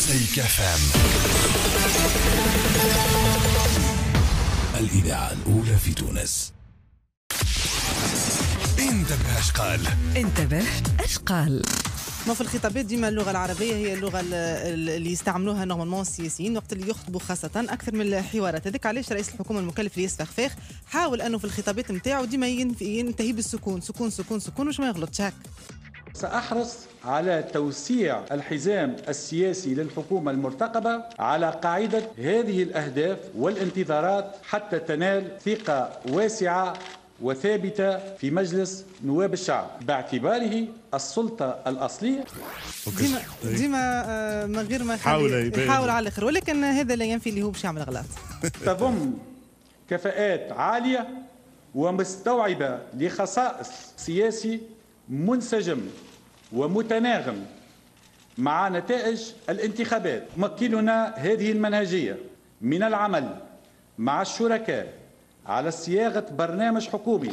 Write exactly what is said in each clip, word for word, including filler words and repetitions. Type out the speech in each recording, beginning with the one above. مزيك اف ام، الإذاعة الأولى في تونس. انتبه اش قال، انتبه اش قال. في الخطابات ديما اللغه العربيه هي اللغه اللي يستعملوها نورمالمون السياسيين وقت اللي يخطبوا خاصه اكثر من الحوارات. هذاك علاش رئيس الحكومه المكلف الياس فخفاخ حاول انه في الخطابات نتاعو ديما ينتهي بالسكون، سكون سكون سكون وش ما يغلطش. هاك سأحرص على توسيع الحزام السياسي للحكومة المرتقبة على قاعدة هذه الأهداف والانتظارات حتى تنال ثقة واسعة وثابتة في مجلس نواب الشعب باعتباره السلطة الأصلية. ديما ديما من غير ما يحاول يحاول على الآخر، ولكن هذا لا ينفي اللي هو باش يعمل أغلاط. تضم كفاءات عالية ومستوعبة لخصائص سياسي منسجم ومتناغم مع نتائج الانتخابات. تمكننا هذه المنهجية من العمل مع الشركاء على صياغة برنامج حكومي.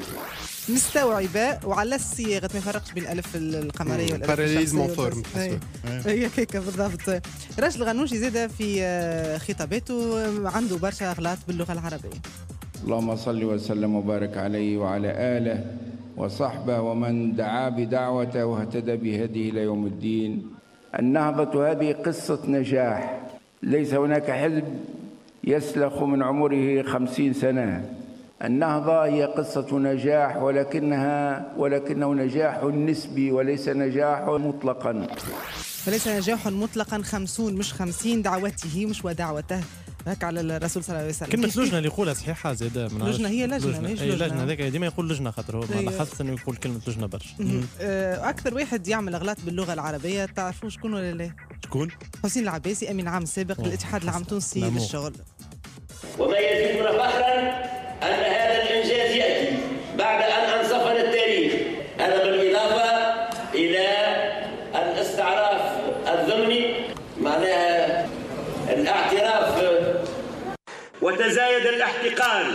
مستوعبة وعلى الصياغة، ما يفرقش بين الألف القمرية والألف. هي هيك بالضبط. راجل الغنوشي زاد في خطاباته عنده برشا أغلاط باللغة العربية. اللهم صل وسلم وبارك عليه وعلى آله وصحبه ومن دعا بدعوته واهتدى بهديه الى يوم الدين. النهضة هذه قصة نجاح، ليس هناك حزب يسلخ من عمره خمسين سنة. النهضة هي قصة نجاح، ولكنها ولكنه نجاح نسبي وليس نجاح مطلقا. فليس نجاح مطلقا خمسون مش خمسين، دعوته مش ودعوته. هك على الرسول صلى الله عليه وسلم. كلمة لجنة اللي يقولها صحيحة زادة. لجنة هي لجنة ماهيش لجنة. لجنة هذاك ديما يقول لجنة، خاطر هو لاحظت أنه يقول كلمة لجنة برشا. أكثر واحد يعمل أغلاط باللغة العربية تعرفوا شكون ولا لا؟ شكون؟ حسين العباسي، أمين عام سابق للاتحاد العام التونسي للشغل. وما يزيدنا فخرا أن هذا الإنجاز يأتي بعد أن أنصفنا التاريخ، هذا بالإضافة إلى الاستعراف الضمني، معناها الاعتراف. وتزايد الاحتقان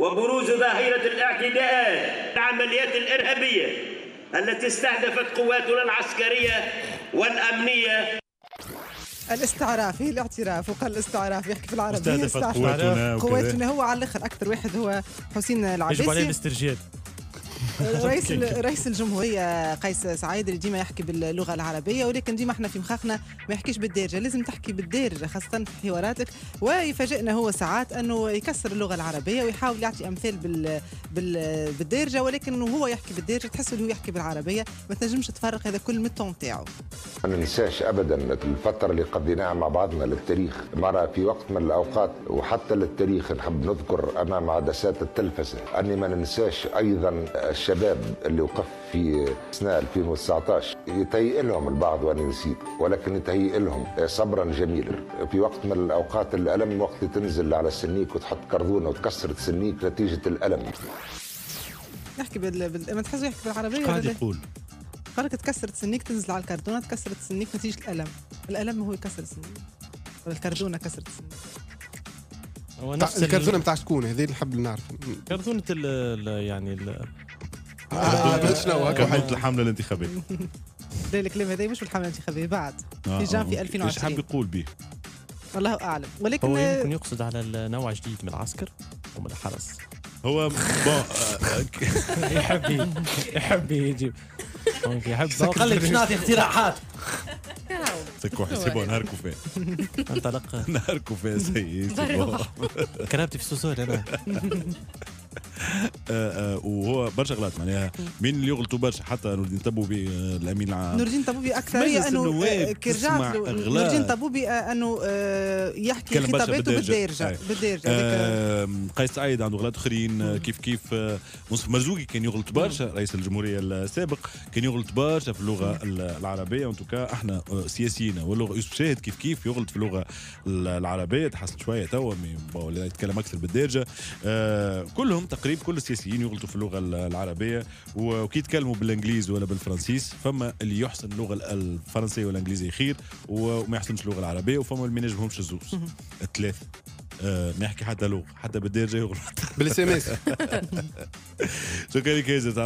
وبروز ظاهرة الاعتداءات العمليات الإرهابية التي استهدفت قواتنا العسكرية والأمنية. الاستعراف هي الاعتراف، وقال الاستعراف يحكي في العربية استهدفت قواتنا قواتنا هو على الآخر. أكثر واحد هو حسين العباسي يجب عليه باسترجاد. رئيس رئيس الجمهوريه قيس سعيد اللي ديما يحكي باللغه العربيه، ولكن ديما احنا في مخاخنا ما يحكيش بالدارجه، لازم تحكي بالدارجه خاصه في حواراتك. ويفاجئنا هو ساعات انه يكسر اللغه العربيه ويحاول يعطي امثال بال بالدارجه، ولكن هو يحكي بالدارجه تحس اللي هو يحكي بالعربيه، ما تنجمش تفرق هذا كل من التون نتاعو. ما ننساش ابدا الفتره اللي قضيناها مع بعضنا للتاريخ، مره في وقت من الاوقات وحتى للتاريخ نحب نذكر امام عدسات التلفزه اني ما ننساش ايضا الشباب اللي وقف في سنة ألفين وتسعطاش. يتهيئ لهم البعض وأنا نسيت، ولكن يتهيئ لهم صبرا جميلا. في وقت من الأوقات الألم وقت تنزل على سنيك وتحط كرذونة وتكسرت سنيك نتيجة الألم. نحكي بال بال ما تحسوا يحكي بالعربية ولا قاعد يقول؟ قالك تكسرت سنيك، تنزل على الكرتونة تكسرت سنيك نتيجة الألم. الألم هو يكسر سنيك ولا الكرتونة كسرت سنيك؟ الكرتونة نتاع شكون هذه اللي نحب نعرف؟ كرتونة يعني ال شنو كانت الحملة الانتخابية. لا الكلام هذا مش في الحملة الانتخابية، بعد في جان في ألفين وعشرين. ايش حاب يقول به؟ الله أعلم، ولكن هو يمكن يقصد على نوع جديد من العسكر ومن الحرس. هو بون يحب يحب يجيب يحب قال لك باش نعطي اقتراحات. سكوا حسيبوا نهاركم فيه. انطلق نهاركم فيه سيد. كرهبتي في السوسور انا. وهو برشا غلط، معناها مين اللي يغلطوا برشا حتى نور الدين طبوبي الامين العام. نور الدين طبوبي اكثر هي انه كي رجعت نور الدين طبوبي انه يحكي خطاباته بالدارجه بالدارجه. قيس سعيد عنده غلط اخرين كيف كيف. مرزوقي كان يغلط برشا، رئيس الجمهوريه السابق كان يغلط برشا في اللغه العربيه. وانتوكا احنا سياسيين واللغه يوسف شاهد كيف كيف يغلط في اللغه العربيه، تحسن شويه توا ولا يتكلم اكثر بالدارجه. كلهم تقريبا كل السياسيين يغلطوا في اللغه العربيه، وكي يتكلموا بالانجليزي ولا بالفرنسيس فما اللي يحسن اللغه الفرنسيه والانجليزيه خير وما يحسنش اللغه العربيه، وفما اللي ما ينجمهمش الزوز الثلاثه. آه ما يحكي حتى لغه حتى بالدارجه يغلط بالاس ام اس. شكرا لك يا